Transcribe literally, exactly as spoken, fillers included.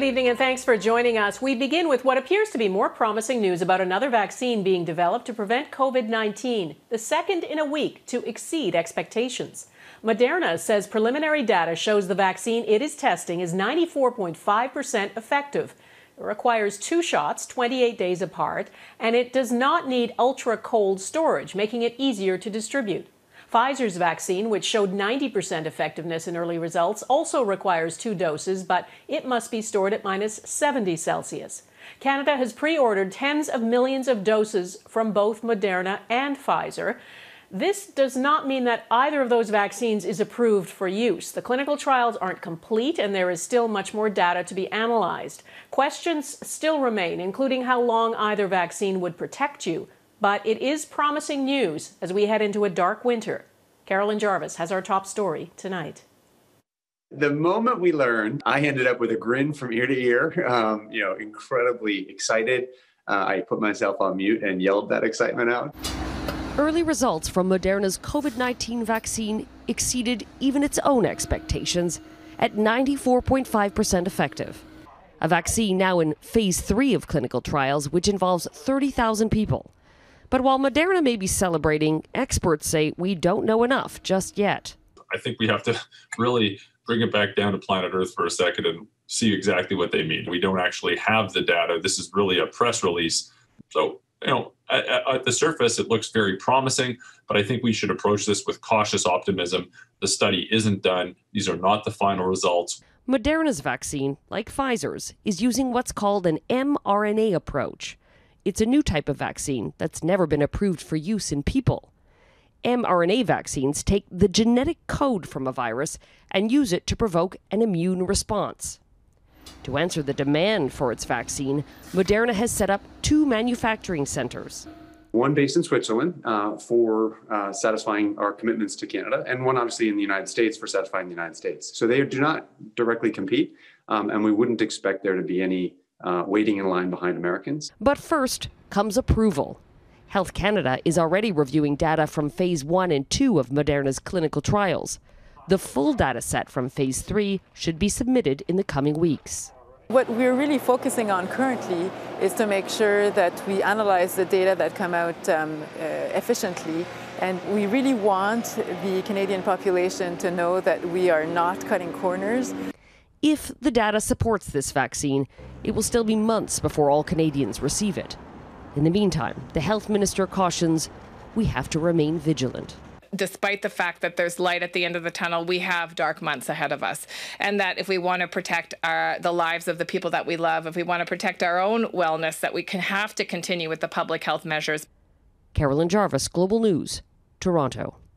Good evening and thanks for joining us. We begin with what appears to be more promising news about another vaccine being developed to prevent COVID nineteen, the second in a week to exceed expectations. Moderna says preliminary data shows the vaccine it is testing is ninety-four point five percent effective. It requires two shots, twenty-eight days apart, and it does not need ultra-cold storage, making it easier to distribute. Pfizer's vaccine, which showed ninety percent effectiveness in early results, also requires two doses, but it must be stored at minus seventy Celsius. Canada has pre-ordered tens of millions of doses from both Moderna and Pfizer. This does not mean that either of those vaccines is approved for use. The clinical trials aren't complete, and there is still much more data to be analyzed. Questions still remain, including how long either vaccine would protect you. But it is promising news as we head into a dark winter. Carolyn Jarvis has our top story tonight. The moment we learned, I ended up with a grin from ear to ear, um, you know, incredibly excited. Uh, I put myself on mute and yelled that excitement out. Early results from Moderna's COVID nineteen vaccine exceeded even its own expectations at ninety-four point five percent effective. A vaccine now in phase three of clinical trials, which involves thirty thousand people. But while Moderna may be celebrating, experts say we don't know enough just yet. I think we have to really bring it back down to planet Earth for a second and see exactly what they mean. We don't actually have the data. This is really a press release. So, you know, at, at the surface, it looks very promising, but I think we should approach this with cautious optimism. The study isn't done. These are not the final results. Moderna's vaccine, like Pfizer's, is using what's called an m R N A approach. It's a new type of vaccine that's never been approved for use in people. m R N A vaccines take the genetic code from a virus and use it to provoke an immune response. To answer the demand for its vaccine, Moderna has set up two manufacturing centers. One based in Switzerland uh, for uh, satisfying our commitments to Canada, and one obviously in the United States for satisfying the United States. So they do not directly compete, um, and we wouldn't expect there to be any Uh, waiting in line behind Americans. But first comes approval. Health Canada is already reviewing data from phase one and two of Moderna's clinical trials. The full data set from phase three should be submitted in the coming weeks. What we're really focusing on currently is to make sure that we analyze the data that come out um, uh, efficiently. And we really want the Canadian population to know that we are not cutting corners. If the data supports this vaccine, it will still be months before all Canadians receive it. In the meantime, the health minister cautions we have to remain vigilant. Despite the fact that there's light at the end of the tunnel, we have dark months ahead of us. And that if we want to protect our, the lives of the people that we love, if we want to protect our own wellness, that we can have to continue with the public health measures. Carolyn Jarvis, Global News, Toronto.